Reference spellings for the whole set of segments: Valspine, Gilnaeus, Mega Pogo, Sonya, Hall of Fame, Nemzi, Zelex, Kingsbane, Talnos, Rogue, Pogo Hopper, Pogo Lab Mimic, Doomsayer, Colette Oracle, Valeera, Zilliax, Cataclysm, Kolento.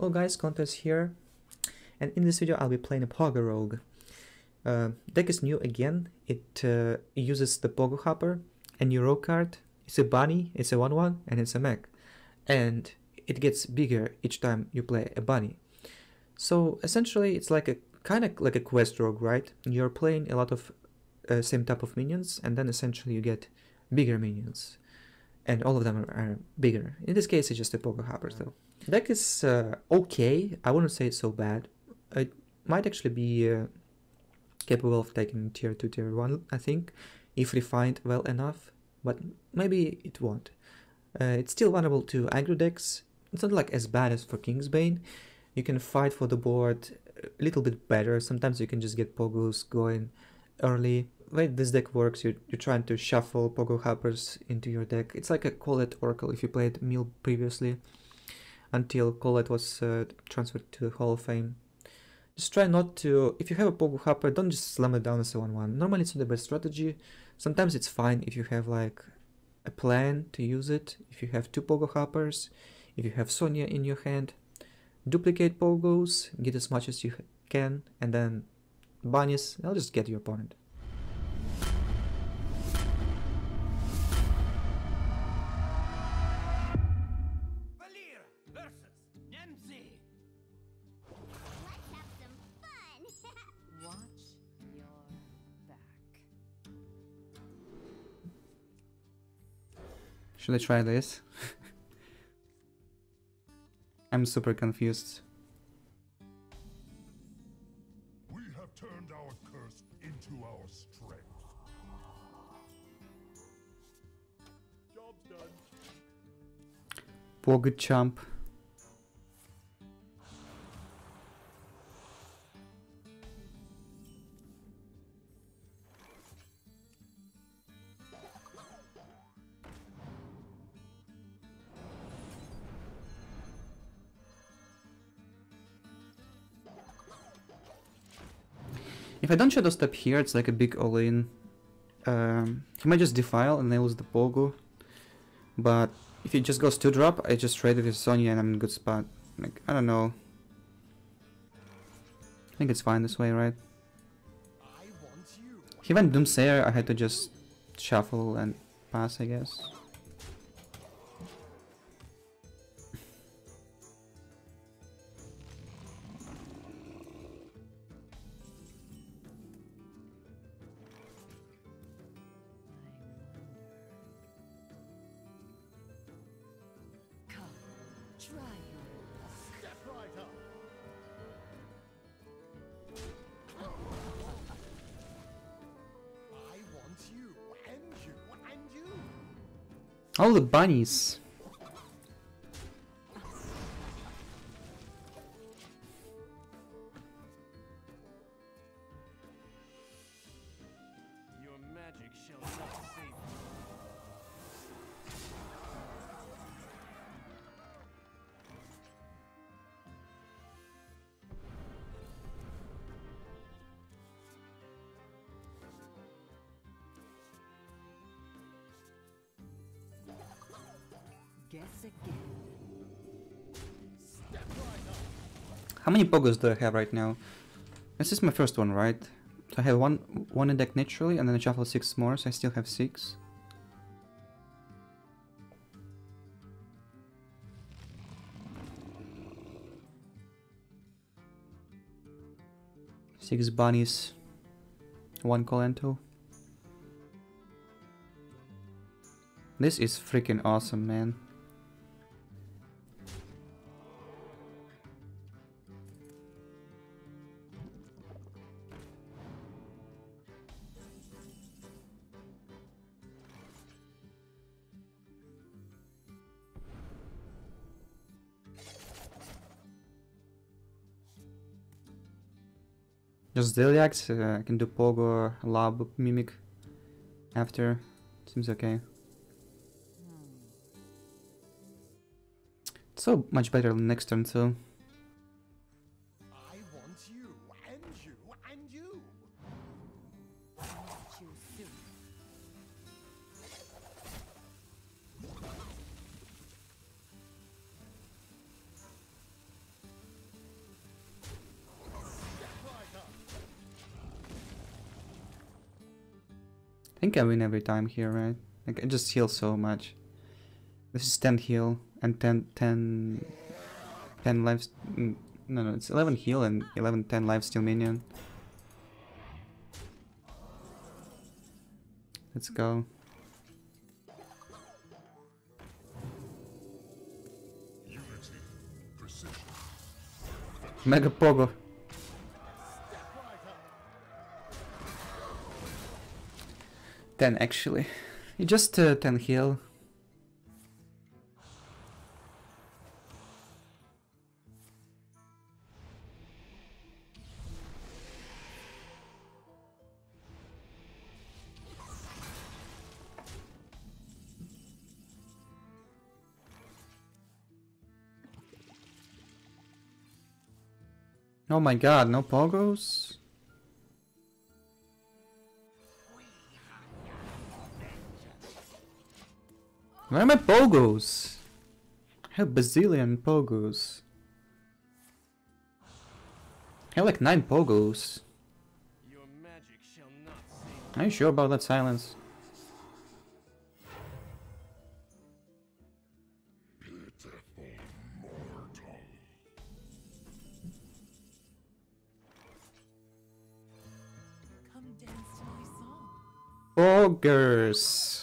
Well guys, Contest here, and in this video I'll be playing a Pogo Rogue. Deck is new again. It uses the Pogo Hopper, a new rogue card. It's a bunny, it's a 1-1, and it's a mech. And it gets bigger each time you play a bunny. So essentially it's like a kind of like a quest rogue, right? You're playing a lot of same type of minions, and then essentially you get bigger minions. And all of them are bigger. In this case, it's just a Pogo Hopper though. Deck is okay. I wouldn't say it's so bad. It might actually be capable of taking tier 2, tier 1, I think, if refined well enough, but maybe it won't. It's still vulnerable to aggro decks. It's not like as bad as for Kingsbane. You can fight for the board a little bit better. Sometimes you can just get Pogos going early. The way this deck works, you're trying to shuffle Pogo Hoppers into your deck. It's like a Colette Oracle if you played Mill previously, until Colette was transferred to the Hall of Fame. Just try not to, if you have a Pogo Hopper, don't just slam it down as a 1-1. Normally it's not the best strategy. Sometimes it's fine if you have like a plan to use it. If you have two Pogo Hoppers, if you have Sonya in your hand, duplicate Pogos, get as much as you can, and then bunnies, I'll just get your opponent. Should I try this? I'm super confused. We have turned our curse into our strength. Job done. Pogo Chump. If I don't shadow step here, it's like a big all-in. He might just defile and I lose the Pogo. But if he just goes 2-drop, I just trade it with Sonya and I'm in a good spot. Like, I don't know. I think it's fine this way, right? He went Doomsayer, I had to just shuffle and pass, I guess. All the bunnies. Your magic shall not save How many Pogos do I have right now? This is my first one, right? So I have one in deck naturally, and then I shuffle 6 more, so I still have 6. Six bunnies, one Kolento. This is freaking awesome, man. Just Zilliax, I can do Pogo Lab Mimic after, seems okay. It's so much better next turn too. I want you, and you, and you. I think I win every time here, right? Like, I just heal so much. This is 10 heal and 10 lives. No, it's 11 heal and 10 life steal minion. Let's go. Mega Pogo. Ten actually. You just 10 heal. Oh my god, no pogos? Where are my pogos? I have bazillion pogos. I have like 9 pogos. Are you sure about that silence? Pogers.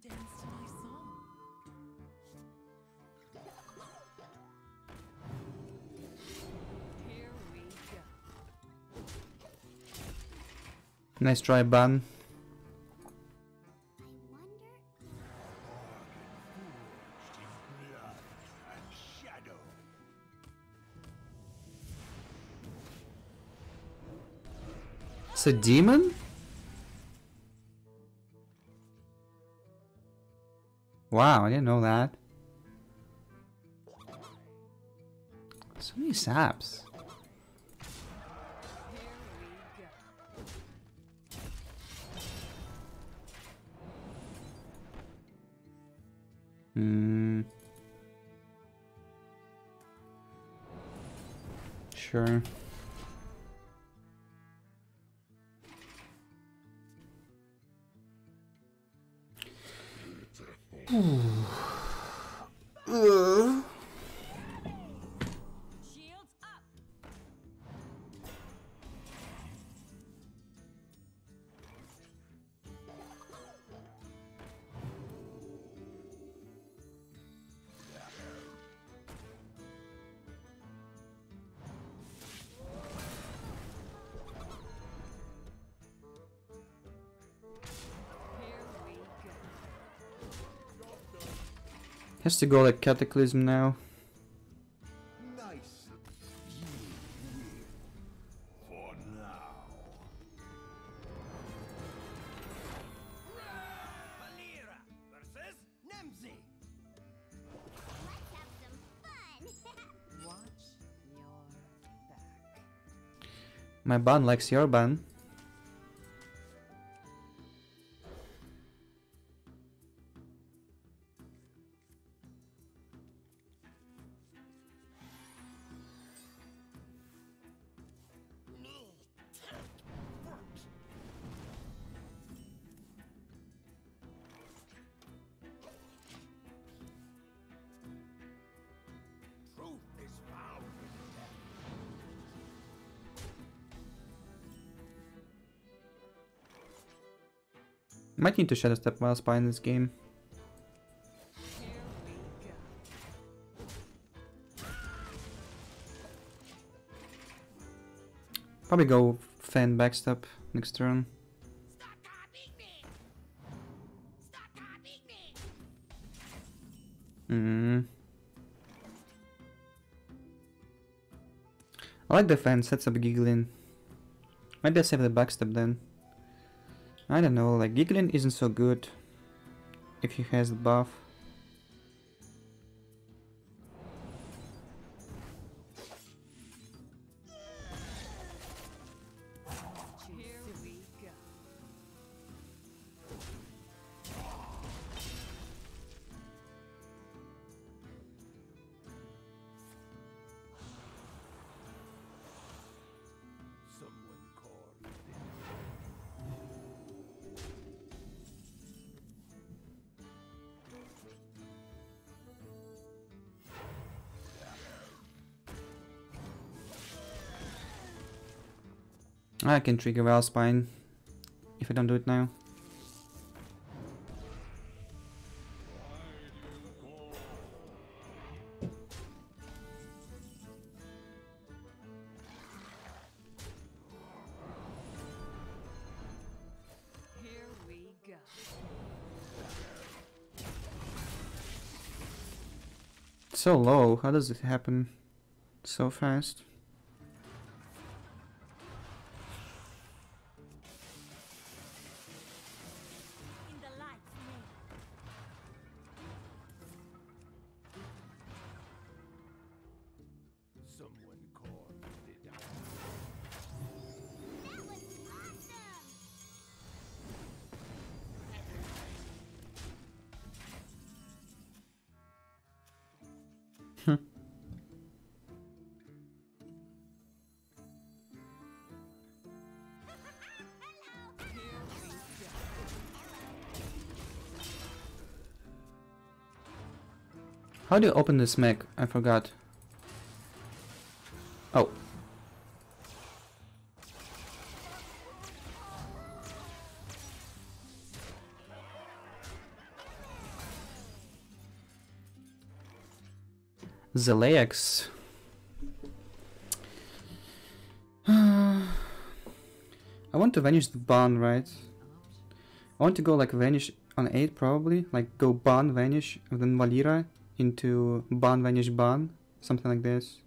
Dance to my song. Here we go. Nice try, Ban. It's a demon? Wow, I didn't know that. So many saps. Sure. Has to go like Cataclysm now. Nice. For now. Valeera versus Nemzi. Let's have some fun. Watch your back. My ban likes your ban. Might need to shadow step Valspine in this game. Probably go fan backstep next turn. I like the fan, sets up giggling. Maybe I'll save the backstep then. I don't know, like Giggling isn't so good if he has the buff. I can trigger Valspine if I don't do it now. It's so low, how does it happen so fast? How do you open this mech? I forgot. Oh. Zelex. I want to vanish the Ban, right? I want to go like vanish on 8 probably, like go Ban, vanish, and then Valeera into Ban, vanish, Ban, something like this.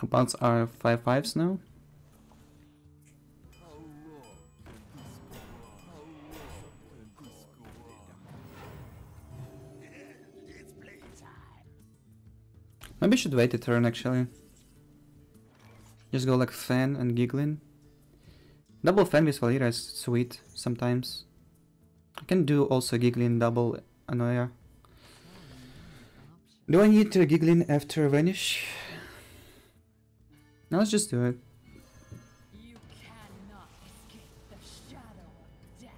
So Bans are 5/5s now. Maybe I should wait a turn actually. Just go like Fan and Giggling. Double Fan with Valeera is sweet sometimes. I can do also Giggling double Anoia. Do I need to Giggling after Vanish? Now let's just do it. You cannot escape the shadow of death.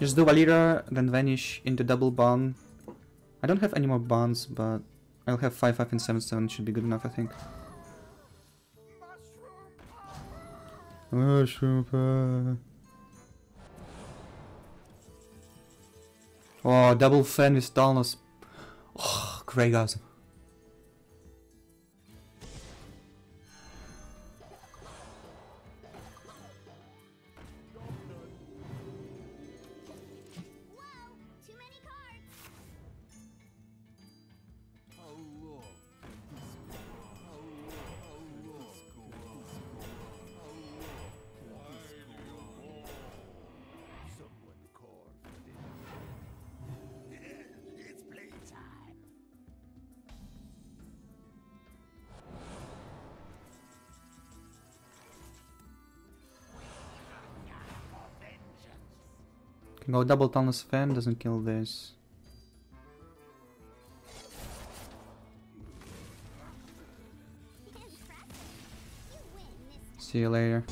Just do Valeera, then vanish into double Ban. I don't have any more Bans, but I'll have 5/5 and 7/7 should be good enough, I think. Mushroom power. Oh, double Fan with Talnos. Oh, great, awesome. Can go double Talnos fan, doesn't kill this. See you later.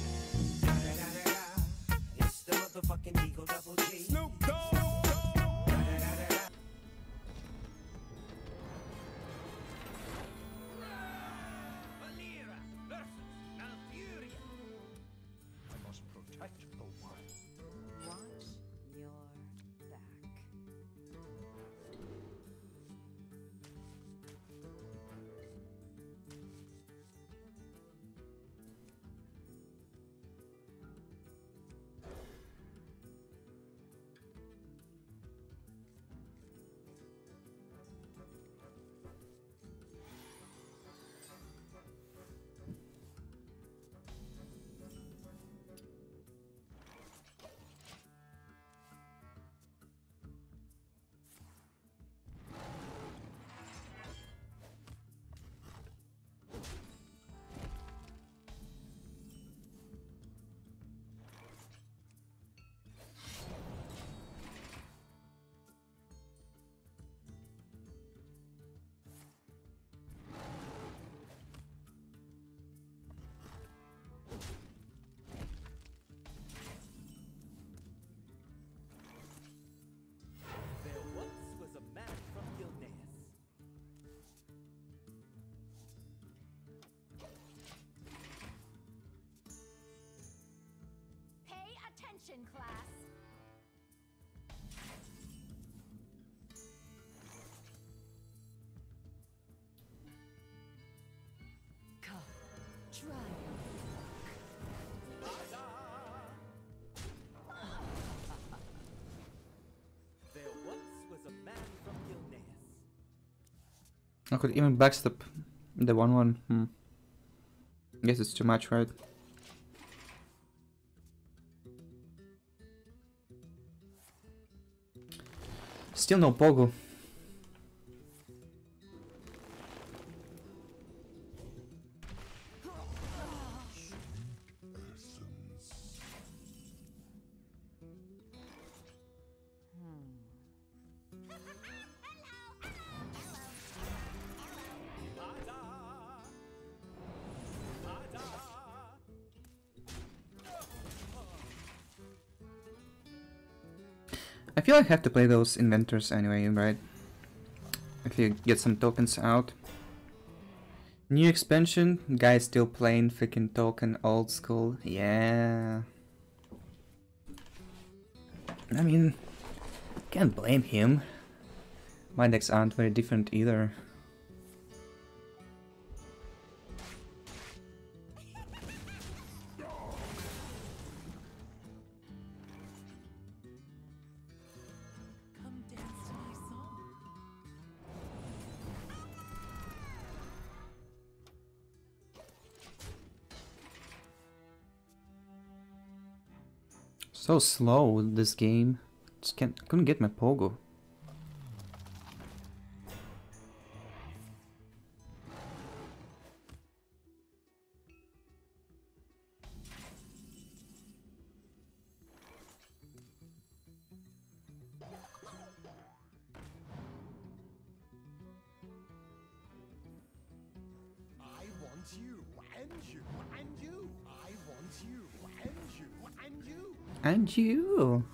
Class. Come, try. There once was a man from Gilnaeus. I could even backstep the 1-1. Guess it's too much, right? Still no Pogo. I feel I have to play those inventors anyway, right? If you get some tokens out. New expansion, guys still playing freaking token old school, yeah. I mean, can't blame him. My decks aren't very different either. So slow with this game. Just couldn't get my Pogo. And you.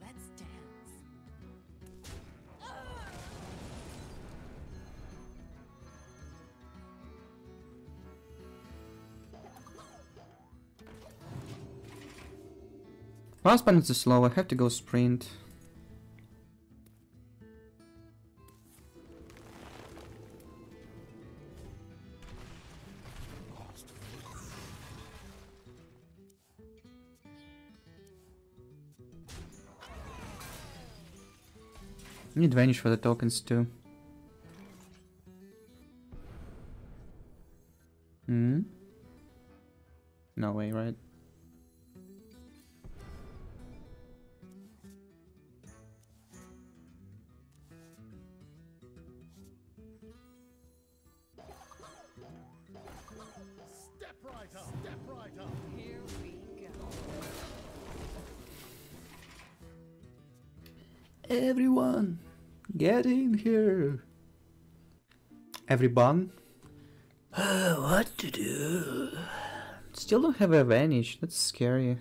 Let's dance. Valspine is slow. I have to go sprint. Need vanish for the tokens too. Hmm? No way, right? Step right up! Here we go! Everyone, get in here. Everyone. What to do? Still don't have advantage. That's scary.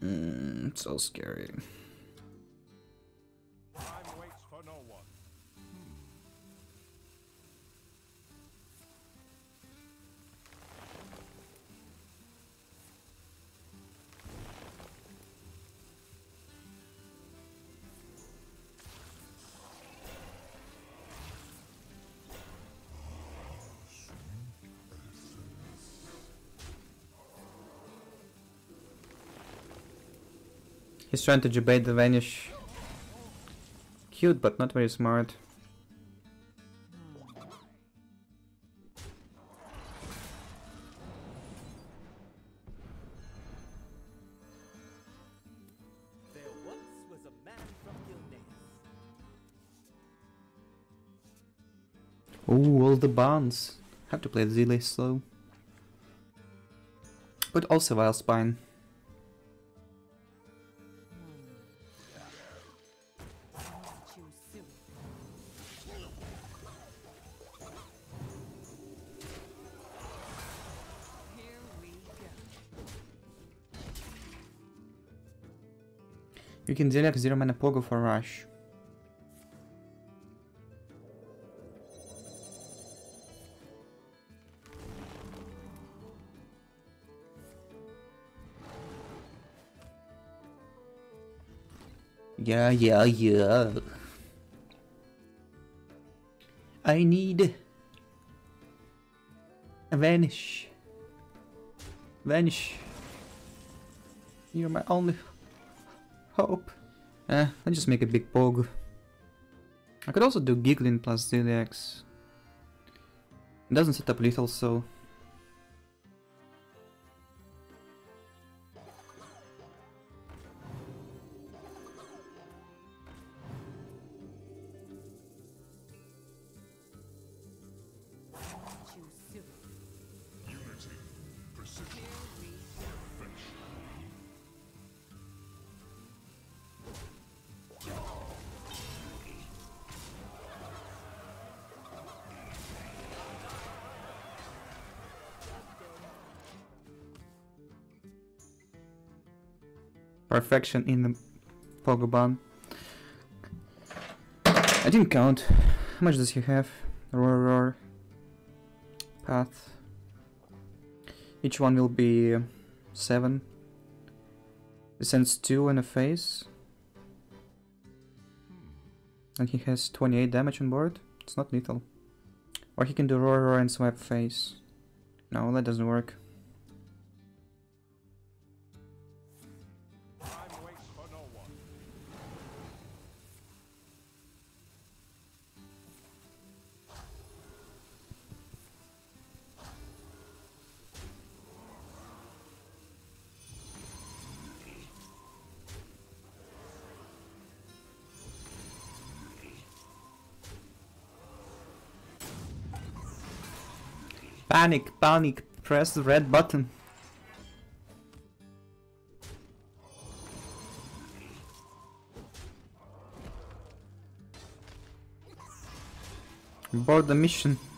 It's so scary. Time waits for no one. He's trying to debate the vanish. Cute, but not very smart. There once was a man from Gilnaeus. Ooh, all the bonds. Have to play Zelex slow. But also Valspine. You can Zilliax 0 mana Pogo for rush. Yeah. I need a vanish. Vanish. You're my only hope. Let's just make a big Pogo. I could also do Giggling plus Zilliax. It doesn't set up lethal, so... Perfection in the Pogoban. I didn't count. How much does he have? Roar. Path. Each one will be 7. He sends 2 in a face. And he has 28 damage on board. It's not lethal. Or he can do roar and swipe face. No, that doesn't work. Panic, press the red button. Board the mission.